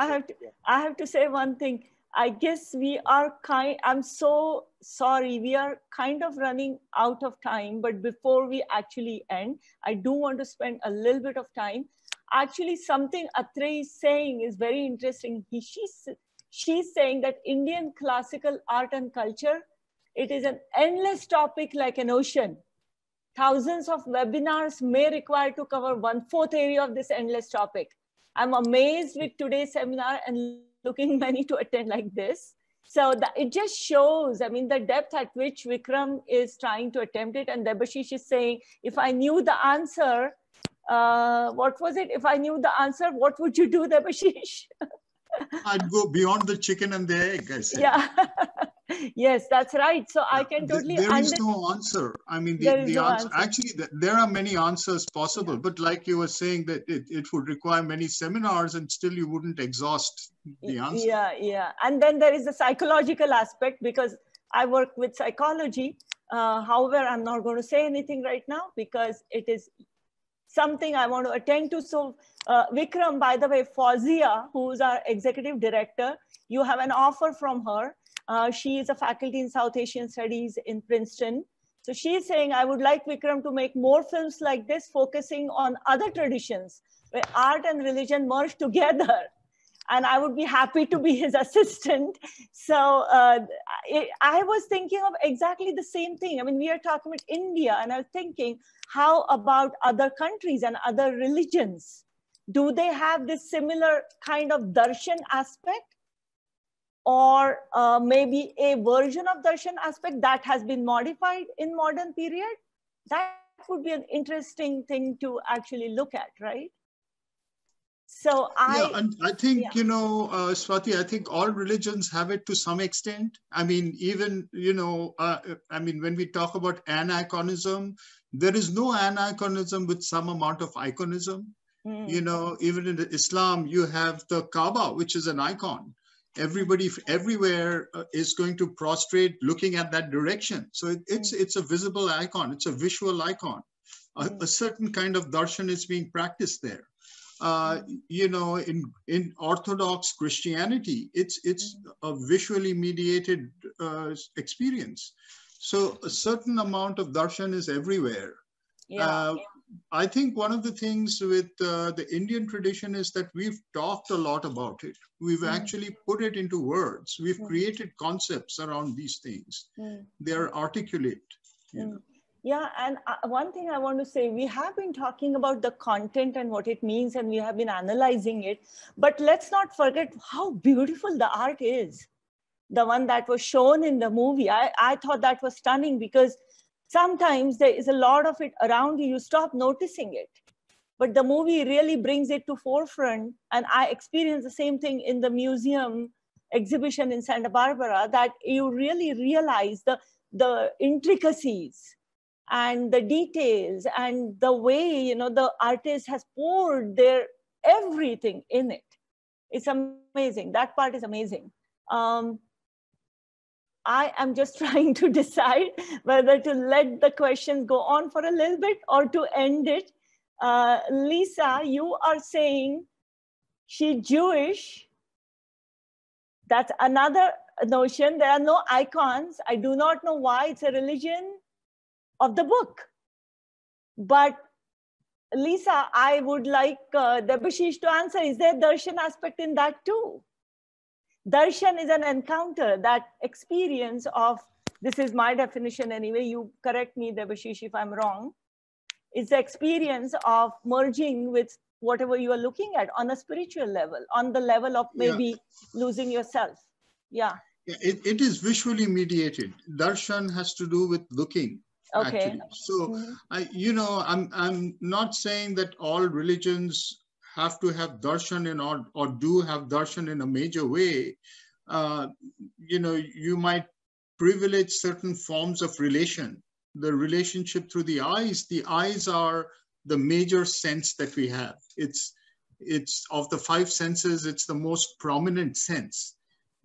I have to say one thing. I guess we are I'm so sorry, we are kind of running out of time, but before we actually end, I do want to spend a little bit of time. Actually, something Atrey is saying is very interesting. She's saying that Indian classical art and culture, it is an endless topic like an ocean. Thousands of webinars may require to cover 1/4 area of this endless topic. I'm amazed with today's seminar and looking many to attend like this. So that it just shows, I mean, the depth at which Vikram is trying to attempt it. And Debashish is saying, if I knew the answer, what was it? If I knew the answer, what would you do, Debashish? I'd go beyond the chicken and the egg, I said. Yeah. Yes, that's right. So I can totally There is no answer. I mean, the answer. Actually, there are many answers possible. Yeah. But like you were saying, that it would require many seminars and still you wouldn't exhaust the answer. Yeah, yeah. And then there is the psychological aspect, because I work with psychology. However, I'm not going to say anything right now because it is something I want to attend to. So Vikram, by the way, Fawzia, who is our executive director, you have an offer from her. She is a faculty in South Asian Studies in Princeton. So she is saying, I would like Vikram to make more films like this, focusing on other traditions where art and religion merge together. And I would be happy to be his assistant. So I was thinking of exactly the same thing. I mean, we are talking about India, and I was thinking, how about other countries and other religions? Do they have this similar kind of darshan aspect? Or maybe a version of darshan aspect that has been modified in modern period? That would be an interesting thing to actually look at, right? So I think, you know, Swati, I think all religions have it to some extent. I mean, even, you know, I mean, when we talk about aniconism, there is no aniconism with some amount of iconism. Mm. You know, even in Islam, you have the Kaaba, which is an icon. Everybody everywhere is going to prostrate looking at that direction. So it's a visible icon. It's a visual icon. A certain kind of darshan is being practiced there. You know, in Orthodox Christianity, it's a visually mediated experience. So a certain amount of darshan is everywhere. Yeah. I think one of the things with the Indian tradition is that we've talked a lot about it. We've actually put it into words. We've created concepts around these things. They are articulate. You know. Yeah, and one thing I want to say, we have been talking about the content and what it means, and we have been analyzing it. But let's not forget how beautiful the art is. The one that was shown in the movie, I thought that was stunning, because sometimes there is a lot of it around you, you stop noticing it. But the movie really brings it to forefront. And I experienced the same thing in the museum exhibition in Santa Barbara, that you really realize the intricacies and the details and the way, you know, the artist has poured their everything in it. It's amazing. That part is amazing. I am just trying to decide whether to let the questions go on for a little bit or to end it. Lisa, you are saying she's Jewish. That's another notion. There are no icons. I do not know why. It's a religion of the book. But Lisa, I would like Debashish to answer. Is there a darshan aspect in that too? Darshan is an encounter, that experience of, this is my definition anyway, you correct me Debashish if I'm wrong. It's the experience of merging with whatever you are looking at on a spiritual level, on the level of maybe losing yourself. Yeah. It is visually mediated. Darshan has to do with looking. Okay. Actually. So, I'm not saying that all religions have to have darshan in or do have darshan in a major way. You might privilege certain forms of relation. The relationship through the eyes are the major sense that we have. It's of the five senses, it's the most prominent sense.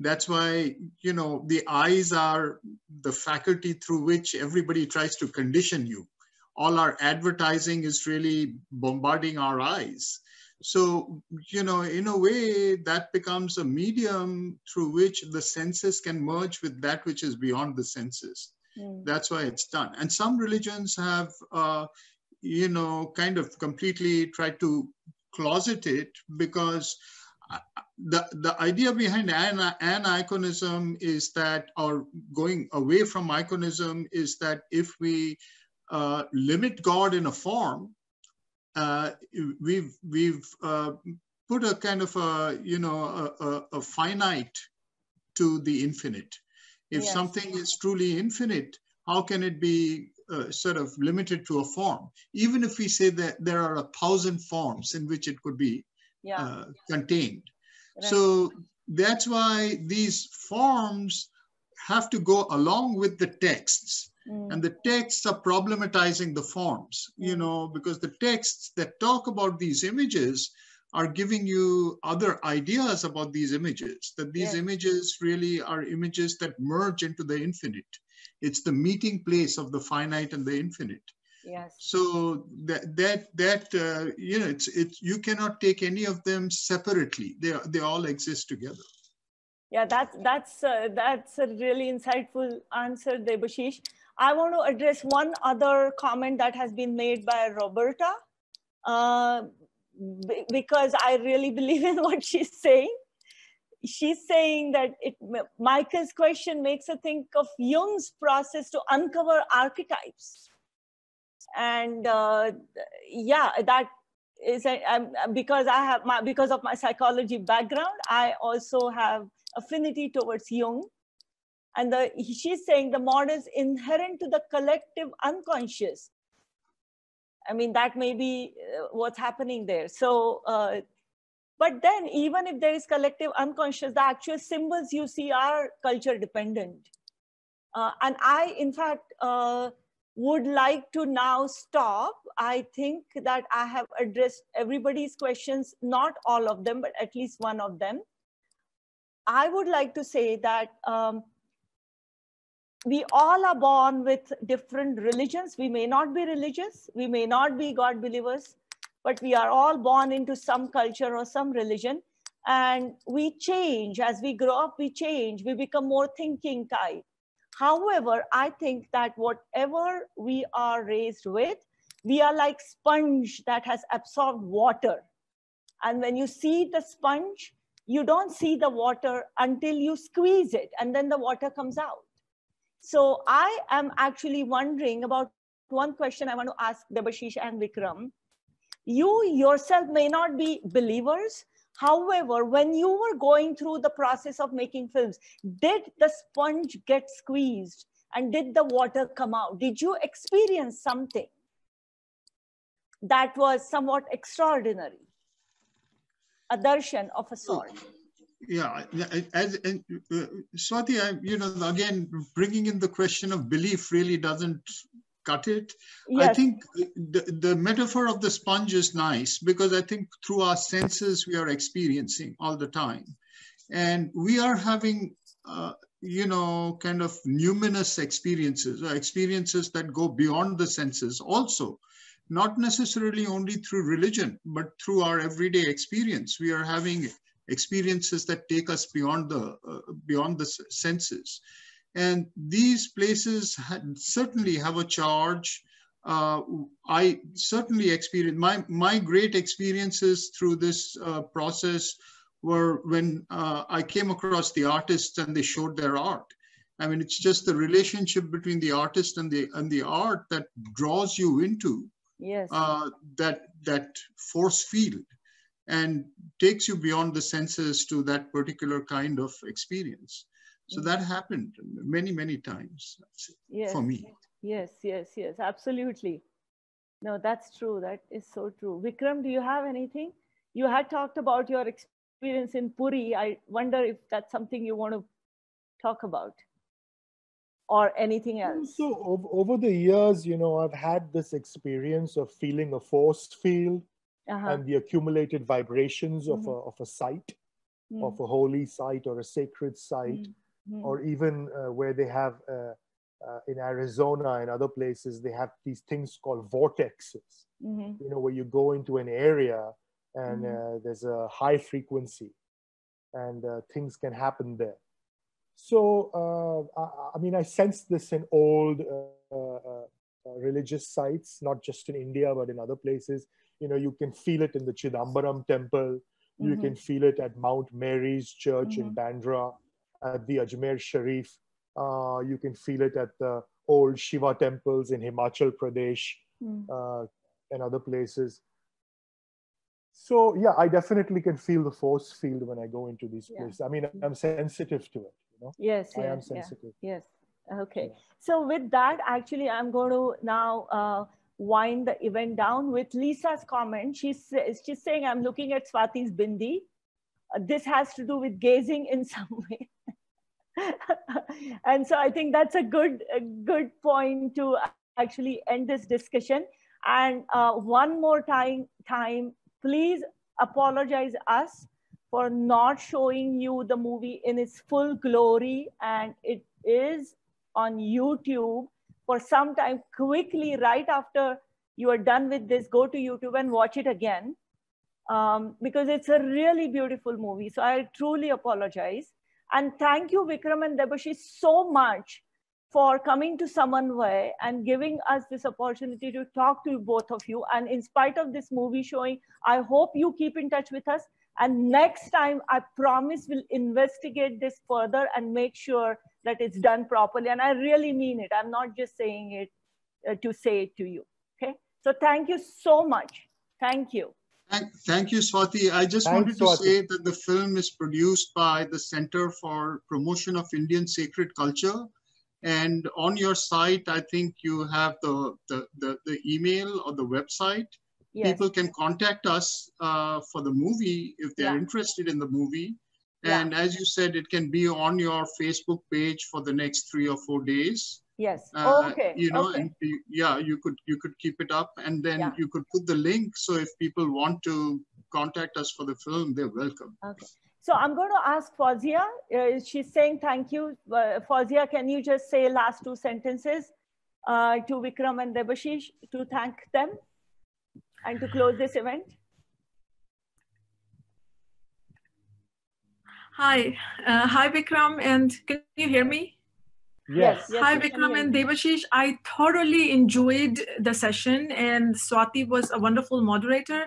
That's why, the eyes are the faculty through which everybody tries to condition you. All our advertising is really bombarding our eyes. So, in a way, that becomes a medium through which the senses can merge with that which is beyond the senses. Mm. That's why it's done. And some religions have, kind of completely tried to closet it, because the idea behind aniconism is that, or going away from iconism, is that if we limit God in a form, we've put a kind of a finite to the infinite. If something is truly infinite, how can it be sort of limited to a form? Even if we say that there are 1,000 forms in which it could be contained. Right. So that's why these forms have to go along with the texts. Mm. And the texts are problematizing the forms, because the texts that talk about these images are giving you other ideas about these images, that these images really are images that merge into the infinite. It's the meeting place of the finite and the infinite. Yes. So that you cannot take any of them separately. They all exist together. Yeah, that's a really insightful answer, Debashish. I want to address one other comment that has been made by Roberta, because I really believe in what she's saying. She's saying that Michael's question makes her think of Jung's process to uncover archetypes. And that is because of my psychology background, I also have affinity towards Jung. And she's saying the models inherent to the collective unconscious. I mean, that may be what's happening there. So, but then even if there is collective unconscious, the actual symbols you see are culture dependent. And I, in fact, would like to now stop. I think that I have addressed everybody's questions, not all of them, but at least one of them. I would like to say that we all are born with different religions. We may not be religious, we may not be God believers, but we are all born into some culture or some religion. And we change, as we grow up, we change, we become more thinking type. However, I think that whatever we are raised with, we are like sponge that has absorbed water. And when you see the sponge, you don't see the water until you squeeze it, and then the water comes out. So I am actually wondering about one question I want to ask Debashish and Vikram. You yourself may not be believers. However, when you were going through the process of making films, did the sponge get squeezed and did the water come out? Did you experience something that was somewhat extraordinary? A darshan of a sort. Yeah, Swati, again, bringing in the question of belief really doesn't cut it. Yes. I think the metaphor of the sponge is nice, because I think through our senses, we are experiencing all the time. And we are having, kind of numinous experiences, or experiences that go beyond the senses also. Not necessarily only through religion, but through our everyday experience. We are having experiences that take us beyond the senses. And these places certainly have a charge I certainly experienced, my great experiences through this process were when I came across the artists and they showed their art. I mean, it's just the relationship between the artist and the art that draws you into yes. that force field and takes you beyond the senses to that particular kind of experience. So yes. that happened many times yes. for me. Yes, absolutely. No, that's true. That is so true. Vikram, do you have anything? You had talked about your experience in Puri. I wonder if that's something you want to talk about or anything else. So over the years, you know, I've had this experience of feeling a force field and the accumulated vibrations of a site, of a holy site or a sacred site, or even where they have... in Arizona and other places, they have these things called vortexes, you know, where you go into an area and there's a high frequency and things can happen there. So, I mean, I sensed this in old religious sites, not just in India, but in other places. You know, you can feel it in the Chidambaram temple. You can feel it at Mount Mary's church in Bandra, at the Ajmer Sharif. You can feel it at the old Shiva temples in Himachal Pradesh and other places. So yeah, I definitely can feel the force field when I go into these places. I mean, I'm sensitive to it. You know? Yes, I am sensitive. Yes. Okay. Yeah. So with that, actually, I'm going to now wind the event down with Lisa's comment. She's saying, I'm looking at Swati's bindi. This has to do with gazing in some way. And so I think that's a good point to actually end this discussion. And one more time, please apologize us for not showing you the movie in its full glory. And it is on YouTube for some time. Quickly, right after you are done with this, go to YouTube and watch it again, because it's a really beautiful movie. So I truly apologize. And thank you, Vikram and Debashish, so much for coming to Samanvay and giving us this opportunity to talk to both of you. And in spite of this movie showing, I hope you keep in touch with us. And next time, I promise we'll investigate this further and make sure that it's done properly. And I really mean it. I'm not just saying it to say it to you. Okay? So thank you so much. Thank you. Thank you, Swati. I just wanted to say that the film is produced by the Center for Promotion of Indian Sacred Culture. And on your site, I think you have the email or the website. Yes. People can contact us for the movie if they're interested in the movie. And as you said, it can be on your Facebook page for the next 3 or 4 days. Yes. Okay. You know, and yeah, you could keep it up, and then you could put the link. So if people want to contact us for the film, they're welcome. Okay. So I'm going to ask Fawzia. She's saying thank you. Fawzia, can you just say last 2 sentences to Vikram and Debashish to thank them and to close this event? Hi. Hi, Vikram. And can you hear me? Yes. Hi, Vikram and Debashish. I thoroughly enjoyed the session, and Swati was a wonderful moderator.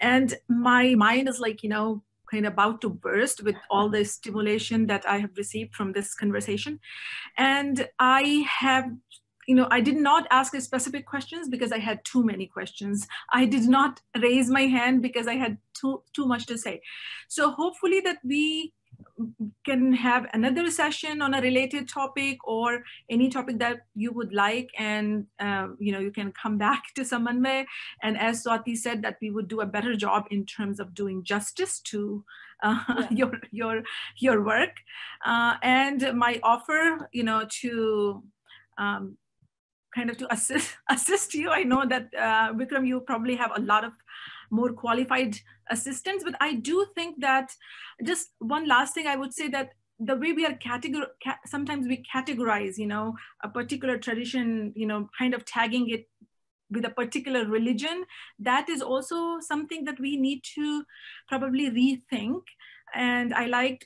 And my mind is like, you know, kind of about to burst with all the stimulation that I have received from this conversation. And I have, you know, I did not ask specific questions because I had too many questions. I did not raise my hand because I had too much to say. So hopefully that we can have another session on a related topic or any topic that you would like, and you know, you can come back to Samanvay, and as Swati said, that we would do a better job in terms of doing justice to your work, and my offer, you know, to kind of to assist you. I know that Vikram, you probably have a lot of more qualified assistants, but I do think that just one last thing I would say, that the way we are sometimes we categorize, you know, a particular tradition, you know, kind of tagging it with a particular religion, that is also something that we need to probably rethink. And I liked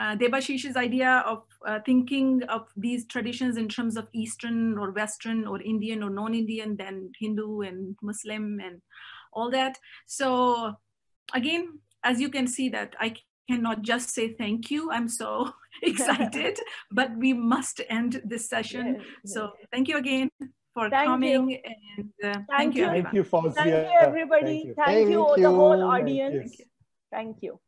Debashish's idea of thinking of these traditions in terms of Eastern or Western or Indian or non-Indian, then Hindu and Muslim and all that. So again, as you can see that I cannot just say thank you. I'm so excited, but we must end this session. Yes, yes. So thank you again for coming. And thank you, everyone. Thank you, Fawzia. Thank you, everybody. Thank you, the whole audience. Thank you.